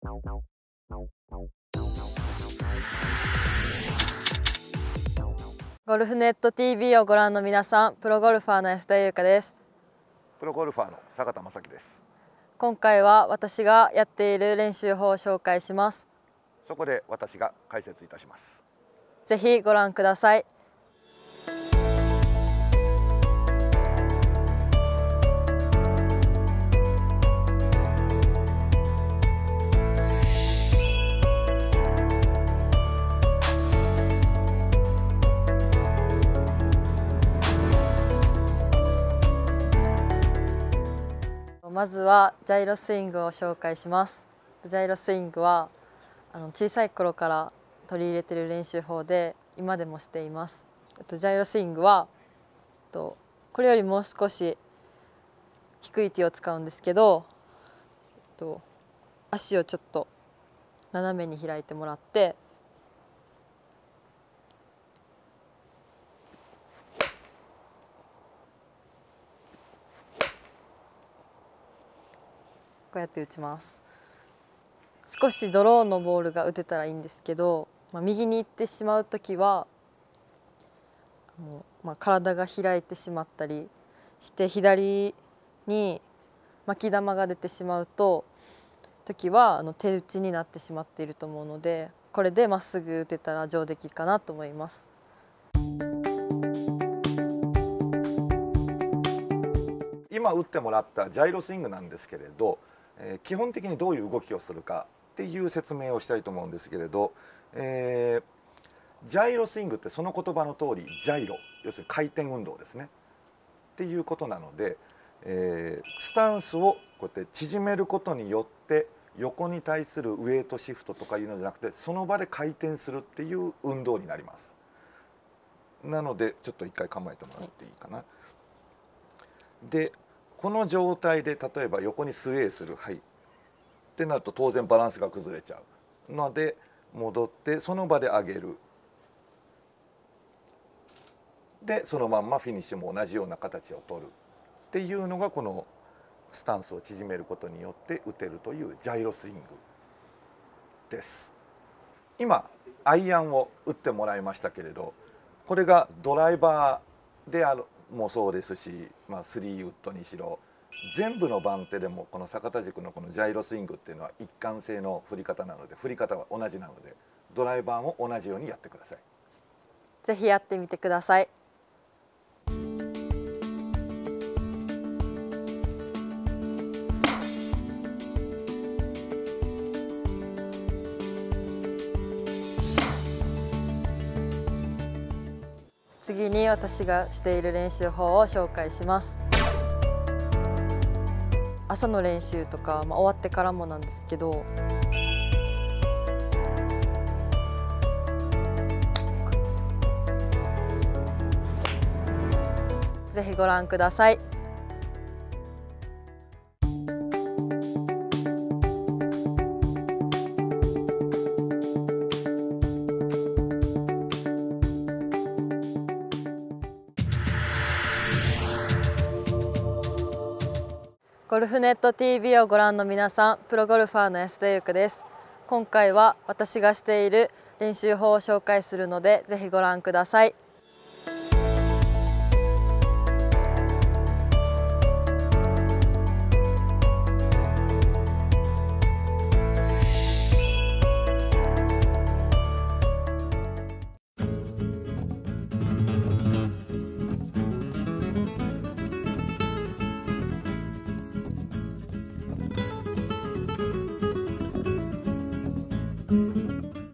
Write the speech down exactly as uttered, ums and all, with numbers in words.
ゴルフネット ティーブイ をご覧の皆さん、プロゴルファーの安田優香です。プロゴルファーの坂田雅樹です。今回は私がやっている練習法を紹介します。そこで私が解説いたします。ぜひご覧ください。まずはジャイロスイングを紹介します。ジャイロスイングはあの小さい頃から取り入れている練習法で、今でもしています。ジャイロスイングはこれよりもう少し低いティーを使うんですけど、足をちょっと斜めに開いてもらって、こうやって打ちます。少しドローのボールが打てたらいいんですけど、まあ、右に行ってしまうときはもう、まあ、体が開いてしまったりして左に巻き球が出てしまうと時はあの手打ちになってしまっていると思うので、これでまっすぐ打てたら上出来かなと思います。今打ってもらったジャイロスイングなんですけれど、基本的にどういう動きをするかっていう説明をしたいと思うんですけれど、えー、ジャイロスイングってその言葉の通りジャイロ、要するに回転運動ですねっていうことなので、えー、スタンスをこうやって縮めることによって横に対するウエイトシフトとかいうのじゃなくて、その場で回転するっていう運動になります。なのでちょっと一回構えてもらっていいかな。でこの状態で例えば横にスウェーする、はい、ってなると当然バランスが崩れちゃうので、戻ってその場で上げる、でそのまんまフィニッシュも同じような形を取るっていうのが、このスタンスを縮めることによって打てるというジャイロスイングです。今アイアンを打ってもらいましたけれど、これがドライバーであるもそうですし、まあ、スリーウッドにしろ全部の番手でもこの坂田塾のこのジャイロスイングっていうのは一貫性の振り方なので、振り方は同じなのでドライバーも同じようにやってください。ぜひやってみてください。次に私がしている練習法を紹介します。朝の練習とか、まあ、終わってからもなんですけど、ぜひご覧ください。ゴルフネット ティーブイ をご覧の皆さん、プロゴルファーの安田優香です。今回は私がしている練習法を紹介するので、ぜひご覧ください。